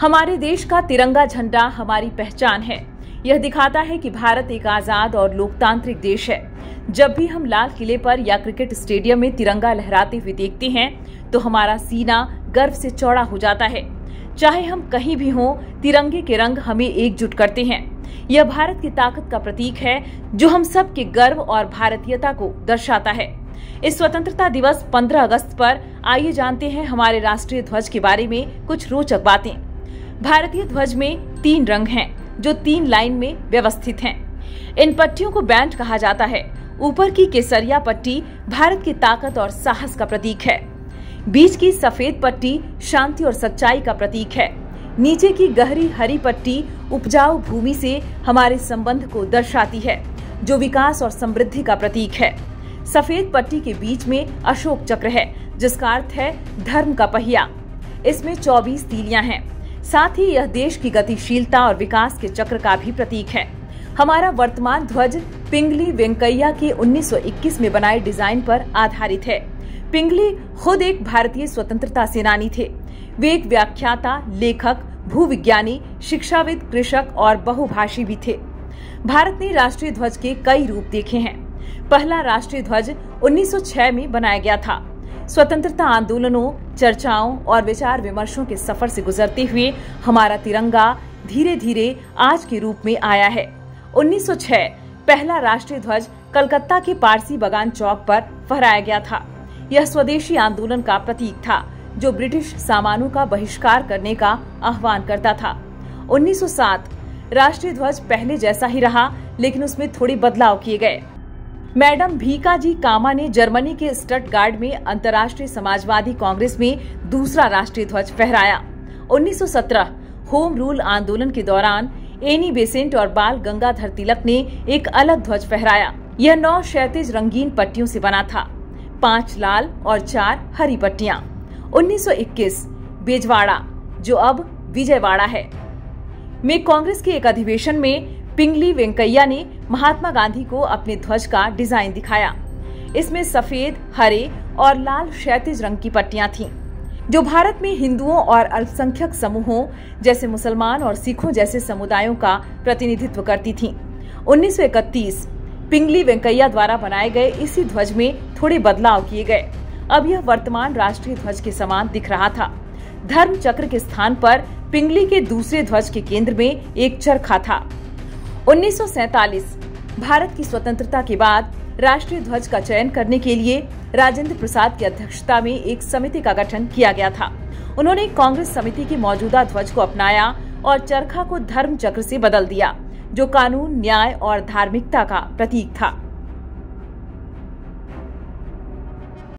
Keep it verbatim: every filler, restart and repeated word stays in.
हमारे देश का तिरंगा झंडा हमारी पहचान है। यह दिखाता है कि भारत एक आजाद और लोकतांत्रिक देश है। जब भी हम लाल किले पर या क्रिकेट स्टेडियम में तिरंगा लहराते हुए देखते हैं तो हमारा सीना गर्व से चौड़ा हो जाता है। चाहे हम कहीं भी हों, तिरंगे के रंग हमें एकजुट करते हैं। यह भारत की ताकत का प्रतीक है जो हम सब के गर्व और भारतीयता को दर्शाता है। इस स्वतंत्रता दिवस पंद्रह अगस्त पर आइए जानते हैं हमारे राष्ट्रीय ध्वज के बारे में कुछ रोचक बातें। भारतीय ध्वज में तीन रंग हैं जो तीन लाइन में व्यवस्थित हैं। इन पट्टियों को बैंड कहा जाता है। ऊपर की केसरिया पट्टी भारत की ताकत और साहस का प्रतीक है। बीच की सफेद पट्टी शांति और सच्चाई का प्रतीक है। नीचे की गहरी हरी पट्टी उपजाऊ भूमि से हमारे संबंध को दर्शाती है जो विकास और समृद्धि का प्रतीक है। सफेद पट्टी के बीच में अशोक चक्र है जिसका अर्थ है धर्म का पहिया। इसमें चौबीस तीलियां हैं। साथ ही यह देश की गतिशीलता और विकास के चक्र का भी प्रतीक है। हमारा वर्तमान ध्वज पिंगली वेंकैया के उन्नीस सौ इक्कीस में बनाए डिजाइन पर आधारित है। पिंगली खुद एक भारतीय स्वतंत्रता सेनानी थे। वे एक व्याख्याता, लेखक, भूविज्ञानी, शिक्षाविद, कृषक और बहुभाषी भी थे। भारत ने राष्ट्रीय ध्वज के कई रूप देखे हैं। पहला राष्ट्रीय ध्वज उन्नीस सौ छह में बनाया गया था। स्वतंत्रता आंदोलनों, चर्चाओं और विचार विमर्शों के सफर से गुजरते हुए हमारा तिरंगा धीरे धीरे आज के रूप में आया है। उन्नीस सौ छह पहला राष्ट्रीय ध्वज कलकत्ता के पारसी बगान चौक पर फहराया गया था। यह स्वदेशी आंदोलन का प्रतीक था जो ब्रिटिश सामानों का बहिष्कार करने का आह्वान करता था। उन्नीस सौ सात राष्ट्रीय ध्वज पहले जैसा ही रहा लेकिन उसमें थोड़े बदलाव किए गए। मैडम भीकाजी कामा ने जर्मनी के स्टटगार्ड में अंतर्राष्ट्रीय समाजवादी कांग्रेस में दूसरा राष्ट्रीय ध्वज फहराया। उन्नीस सौ सत्रह होम रूल आंदोलन के दौरान एनी बेसेंट और बाल गंगाधर तिलक ने एक अलग ध्वज फहराया। यह नौ क्षैतिज रंगीन पट्टियों से बना था, पांच लाल और चार हरी पट्टियां। उन्नीस सौ इक्कीस बेजवाड़ा जो अब विजयवाड़ा है में कांग्रेस के एक अधिवेशन में पिंगली वेंकैया ने महात्मा गांधी को अपने ध्वज का डिजाइन दिखाया। इसमें सफेद, हरे और लाल क्षैतिज रंग की पट्टियां थीं, जो भारत में हिंदुओं और अल्पसंख्यक समूहों जैसे मुसलमान और सिखों जैसे समुदायों का प्रतिनिधित्व करती थीं। उन्नीस सौ इकतीस पिंगली वेंकैया द्वारा बनाए गए इसी ध्वज में थोड़े बदलाव किए गए। अब यह वर्तमान राष्ट्रीय ध्वज के समान दिख रहा था। धर्म चक्र के स्थान पर पिंगली के दूसरे ध्वज के केंद्र में एक चरखा था। उन्नीस सौ सैंतालीस भारत की स्वतंत्रता के बाद राष्ट्रीय ध्वज का चयन करने के लिए राजेंद्र प्रसाद की अध्यक्षता में एक समिति का गठन किया गया था। उन्होंने कांग्रेस समिति के मौजूदा ध्वज को अपनाया और चरखा को धर्म चक्र से बदल दिया जो कानून, न्याय और धार्मिकता का प्रतीक था।